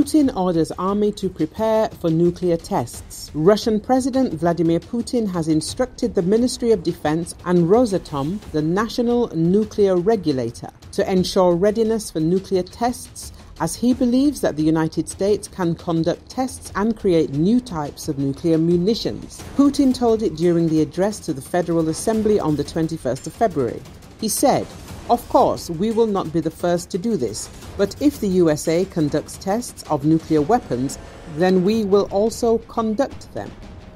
Putin orders army to prepare for nuclear tests. Russian President Vladimir Putin has instructed the Ministry of Defense and Rosatom, the national nuclear regulator, to ensure readiness for nuclear tests, as he believes that the United States can conduct tests and create new types of nuclear munitions. Putin told it during the address to the Federal Assembly on the 21st of February. He said, "Of course, we will not be the first to do this, but if the USA conducts tests of nuclear weapons, then we will also conduct them."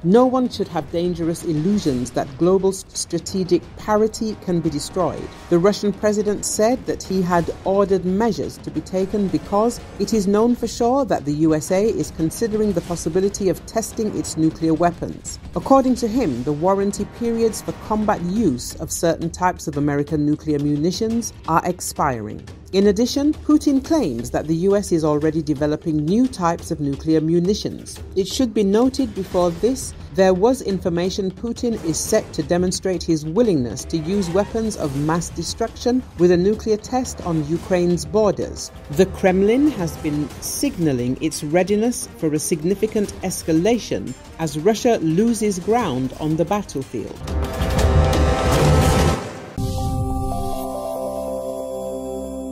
No one should have dangerous illusions that global strategic parity can be destroyed. The Russian president said that he had ordered measures to be taken because it is known for sure that the USA is considering the possibility of testing its nuclear weapons. According to him, the warranty periods for combat use of certain types of American nuclear munitions are expiring. In addition, Putin claims that the US is already developing new types of nuclear munitions. It should be noted before this, there was information Putin is set to demonstrate his willingness to use weapons of mass destruction with a nuclear test on Ukraine's borders. The Kremlin has been signaling its readiness for a significant escalation as Russia loses ground on the battlefield.